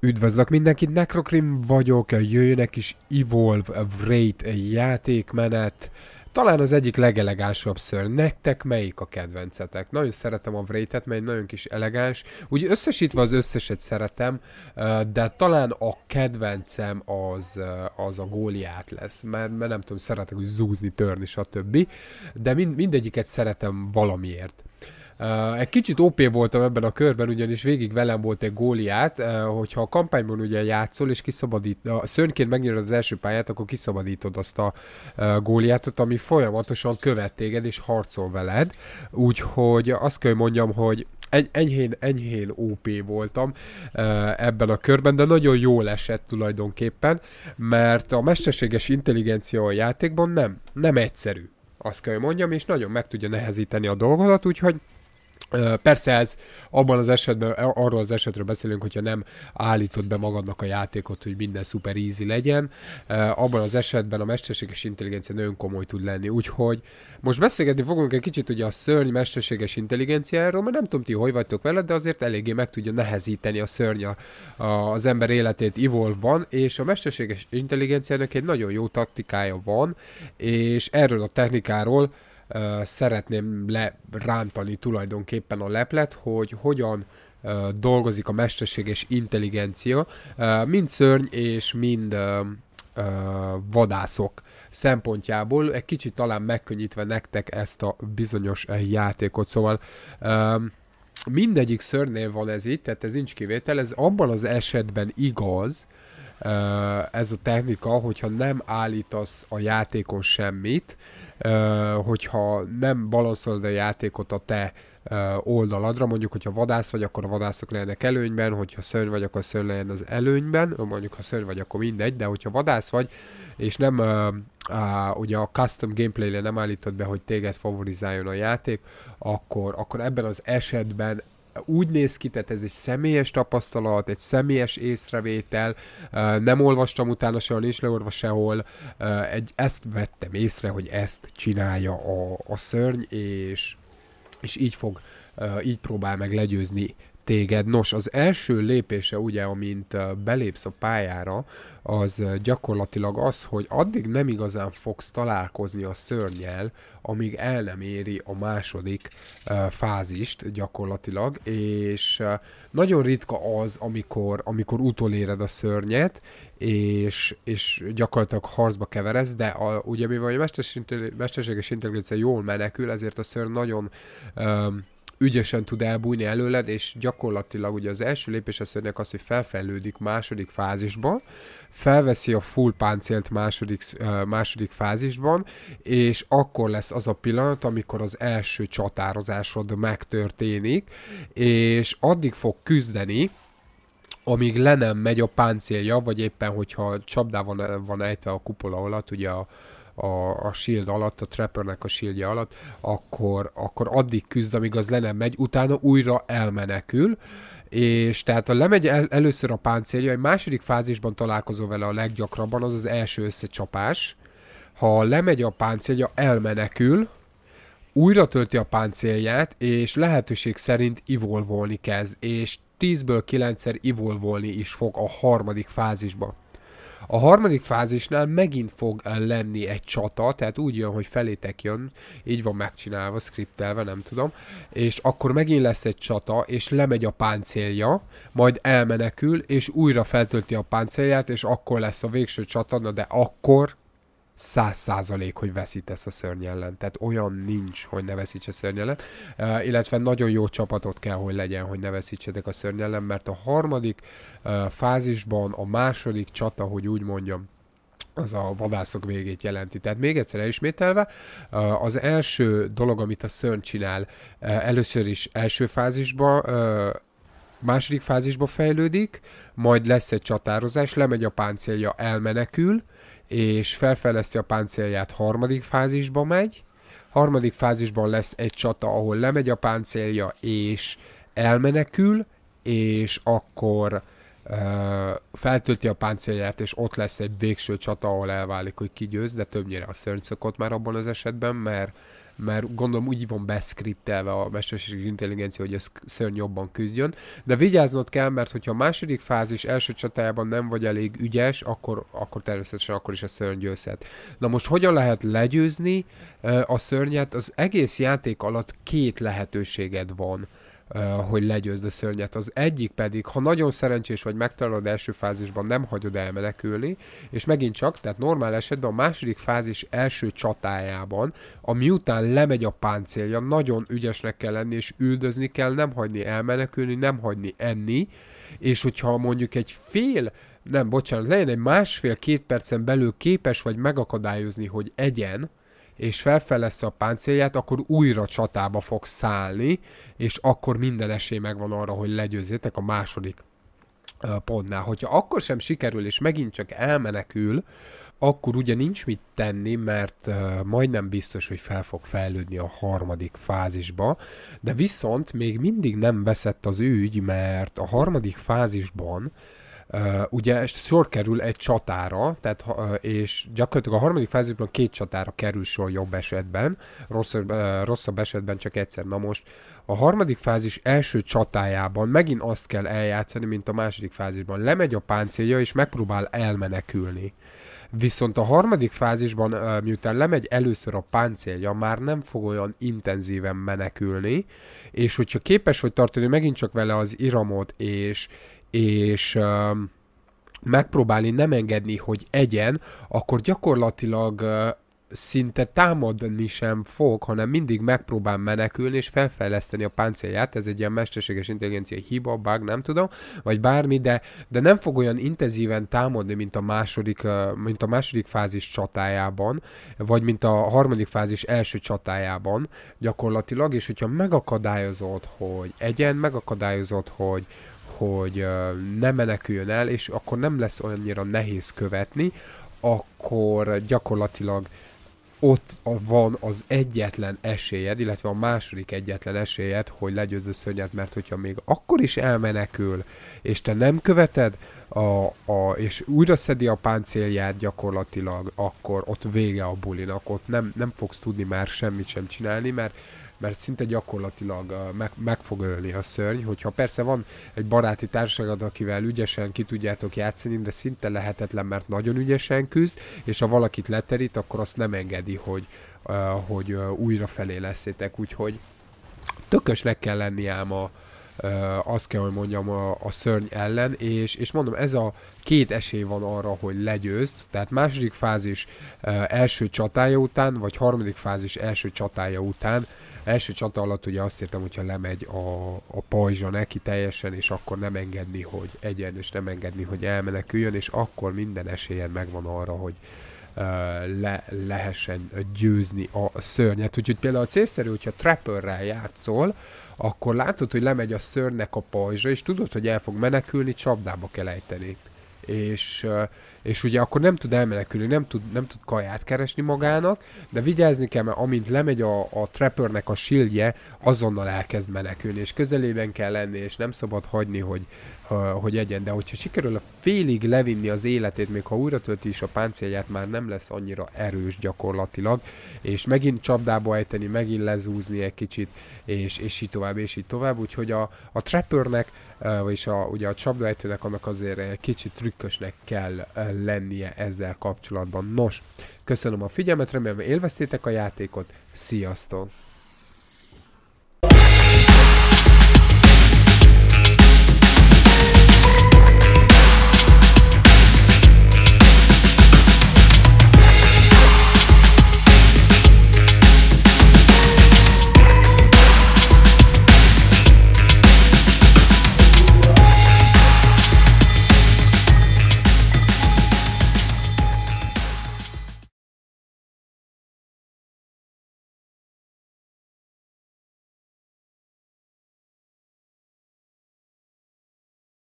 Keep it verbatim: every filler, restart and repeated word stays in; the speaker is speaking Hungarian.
Üdvözlök mindenkit, Nekrokrim vagyok, jöjjön egy kis Evolve Wraith játékmenet. Talán az egyik legelegánsabb szörny. Nektek melyik a kedvencetek? Nagyon szeretem a Wraithet, mert egy nagyon kis elegáns. Úgy összesítve az összeset szeretem, de talán a kedvencem az, az a Goliath lesz. Mert, mert nem tudom, szeretek úgy zúzni, törni, stb. De mind, mindegyiket szeretem valamiért. Uh, egy kicsit ó pé voltam ebben a körben, ugyanis végig velem volt egy Góliát, uh, hogyha a kampányban ugye játszol és kiszabadít, uh, szörnyként megnyerod az első pályát, akkor kiszabadítod azt a uh, Góliátot, ami folyamatosan követ téged és harcol veled, úgyhogy azt kell mondjam, hogy Egy, enyhén, enyhén ó pé voltam uh, ebben a körben, de nagyon jól esett tulajdonképpen, mert a mesterséges intelligencia a játékban nem, nem egyszerű, azt kell mondjam, és nagyon meg tudja nehezíteni a dolgodat, úgyhogy persze ez abban az esetben, arról az esetről beszélünk, hogyha nem állítod be magadnak a játékot, hogy minden szuper easy legyen, abban az esetben a mesterséges intelligencia nagyon komoly tud lenni, úgyhogy most beszélgetni fogunk egy kicsit ugye a szörny mesterséges intelligenciáról, mert nem tudom ti, hogy vagytok vele, de azért eléggé meg tudja nehezíteni a szörny a, a, az ember életét Evolve-ban, és a mesterséges intelligenciának egy nagyon jó taktikája van, és erről a technikáról Uh, szeretném lerántani tulajdonképpen a leplet, hogy hogyan uh, dolgozik a mesterséges intelligencia, uh, mind szörny és mind uh, uh, vadászok szempontjából, egy kicsit talán megkönnyítve nektek ezt a bizonyos játékot, szóval uh, mindegyik szörnynél van ez itt, tehát ez nincs kivétel, ez abban az esetben igaz, ez a technika, hogyha nem állítasz a játékon semmit, hogyha nem balanszolod a játékot a te oldaladra, mondjuk, hogyha vadász vagy, akkor a vadászok lennek előnyben, hogyha szörny vagy, akkor szörny legyen az előnyben, mondjuk, ha szörny vagy, akkor mindegy, de hogyha vadász vagy, és nem á, ugye a custom gameplay-re nem állítod be, hogy téged favorizáljon a játék, akkor, akkor ebben az esetben úgy néz ki, tehát ez egy személyes tapasztalat, egy személyes észrevétel, nem olvastam utána sehol, nincs leolva sehol, egy, ezt vettem észre, hogy ezt csinálja a, a szörny, és, és így fog, így próbál meg legyőzni téged. Nos, az első lépése ugye, amint belépsz a pályára, az gyakorlatilag az, hogy addig nem igazán fogsz találkozni a szörnyel, amíg el nem éri a második uh, fázist gyakorlatilag, és uh, nagyon ritka az, amikor, amikor utoléred a szörnyet, és, és gyakorlatilag harcba keveresz, de a, ugye mivel a mesterséges intelligencia jól menekül, ezért a szörny nagyon um, ügyesen tud elbújni előled, és gyakorlatilag ugye az első lépés a szörnynek az, hogy felfejlődik második fázisba, felveszi a full páncélt második, második fázisban, és akkor lesz az a pillanat, amikor az első csatározásod megtörténik, és addig fog küzdeni, amíg le nem megy a páncélja, vagy éppen hogyha csapdában van ejtve a kupola alatt, ugye a A, a shield alatt, a Trappernek a shieldje alatt, akkor, akkor addig küzd, amíg az le nem megy, utána újra elmenekül, és tehát a lemegy el, először a páncélja, egy második fázisban találkozol vele a leggyakrabban, az az első összecsapás. Ha lemegy a páncélja, elmenekül, újra tölti a páncélját, és lehetőség szerint evolvolni kezd, és tízből kilencszer evolvolni is fog a harmadik fázisba. A harmadik fázisnál megint fog lenni egy csata, tehát úgy jön, hogy felétek jön, így van megcsinálva, skriptelve, nem tudom, és akkor megint lesz egy csata, és lemegy a páncélja, majd elmenekül, és újra feltölti a páncélját, és akkor lesz a végső csata, na de akkor száz százalék, hogy veszítesz a szörny ellen. Tehát olyan nincs, hogy ne veszíts a szörny ellen. Uh, illetve nagyon jó csapatot kell, hogy legyen, hogy ne veszítsetek a szörny ellen, mert a harmadik uh, fázisban a második csata, hogy úgy mondjam, az a vadászok végét jelenti. Tehát még egyszer elismételve, az első dolog, amit a szörny csinál, először is első fázisban, uh, második fázisba fejlődik, majd lesz egy csatározás, lemegy a páncélja, elmenekül, és felfejleszti a páncélját, harmadik fázisba megy, harmadik fázisban lesz egy csata, ahol lemegy a páncélja, és elmenekül, és akkor uh, feltölti a páncélját, és ott lesz egy végső csata, ahol elválik, hogy ki győz, de többnyire a szörny szokott már abban az esetben, mert mert gondolom úgy van beszkriptelve a mesterséges intelligencia, hogy ez szörny jobban küzdjön. De vigyáznod kell, mert hogyha a második fázis első csatájában nem vagy elég ügyes, akkor, akkor természetesen akkor is a szörny győzhet. Na most hogyan lehet legyőzni a szörnyet? Az egész játék alatt két lehetőséged van, hogy legyőzd a szörnyet. Az egyik pedig, ha nagyon szerencsés vagy, megtalálod első fázisban, nem hagyod elmenekülni, és megint csak, tehát normál esetben a második fázis első csatájában, ami után lemegy a páncélja, nagyon ügyesnek kell lenni, és üldözni kell, nem hagyni elmenekülni, nem hagyni enni, és hogyha mondjuk egy fél, nem, bocsánat, legyen egy másfél-két percen belül képes vagy megakadályozni, hogy egyen, és felfejleszte a páncélját, akkor újra csatába fog szállni, és akkor minden esély megvan arra, hogy legyőzzétek a második pontnál. Hogyha akkor sem sikerül, és megint csak elmenekül, akkor ugye nincs mit tenni, mert majdnem biztos, hogy fel fog fejlődni a harmadik fázisba, de viszont még mindig nem veszett az ügy, mert a harmadik fázisban Uh, ugye sor kerül egy csatára, tehát, uh, és gyakorlatilag a harmadik fázisban két csatára kerül sor jobb esetben, rosszabb, uh, rosszabb esetben csak egyszer. Na most a harmadik fázis első csatájában megint azt kell eljátszani, mint a második fázisban. Lemegy a páncélja és megpróbál elmenekülni. Viszont a harmadik fázisban, uh, miután lemegy először a páncélja, már nem fog olyan intenzíven menekülni, és hogyha képes vagy tartani megint csak vele az iramot, és és uh, megpróbálni nem engedni, hogy egyen, akkor gyakorlatilag uh, szinte támadni sem fog, hanem mindig megpróbál menekülni és felfejleszteni a páncélját. Ez egy ilyen mesterséges intelligencia hiba, bug, nem tudom, vagy bármi, de, de nem fog olyan intenzíven támadni, mint a második, uh, mint a második fázis csatájában, vagy mint a harmadik fázis első csatájában gyakorlatilag, és hogyha megakadályozod, hogy egyen, megakadályozod, hogy hogy ne meneküljön el, és akkor nem lesz annyira nehéz követni, akkor gyakorlatilag ott van az egyetlen esélyed, illetve a második egyetlen esélyed, hogy legyőzd a szörnyet, mert hogyha még akkor is elmenekül, és te nem követed, a, a, és újra szedi a páncélját gyakorlatilag, akkor ott vége a bulinak, ott nem, nem fogsz tudni már semmit sem csinálni, mert mert szinte gyakorlatilag meg, meg fog ölni a szörny, hogyha persze van egy baráti társaságod, akivel ügyesen ki tudjátok játszani, de szinte lehetetlen, mert nagyon ügyesen küzd, és ha valakit leterít, akkor azt nem engedi, hogy, hogy újra felé leszétek, úgyhogy tökösnek kell lenni ám a, azt kell, hogy mondjam, a, a szörny ellen, és, és mondom, ez a két esély van arra, hogy legyőzd, tehát második fázis első csatája után, vagy harmadik fázis első csatája után. Első csata alatt ugye azt értem, hogyha lemegy a, a pajzsa neki teljesen, és akkor nem engedni, hogy egyen, és nem engedni, hogy elmeneküljön, és akkor minden esélyen megvan arra, hogy uh, le, lehessen győzni a szörnyet. Úgyhogy például célszerű, hogyha Trapperrel játszol, akkor látod, hogy lemegy a szörnynek a pajzsa, és tudod, hogy el fog menekülni, csapdába kell ejteni. És, és ugye akkor nem tud elmenekülni, nem tud, nem tud kaját keresni magának, de vigyázni kell, mert amint lemegy a, a Trappernek a shieldje, azonnal elkezd menekülni, és közelében kell lenni, és nem szabad hagyni, hogy, hogy egyen. De hogyha sikerül a félig levinni az életét, még ha újra tölti is a páncélját, már nem lesz annyira erős gyakorlatilag, és megint csapdába ejteni, megint lezúzni egy kicsit, és, és így tovább, és így tovább, úgyhogy a, a Trappernek, vagyis a, ugye a csapdaejtőnek annak azért egy kicsit trükkösnek kell lennie ezzel kapcsolatban. Nos, köszönöm a figyelmet, remélem élveztétek a játékot, sziasztok!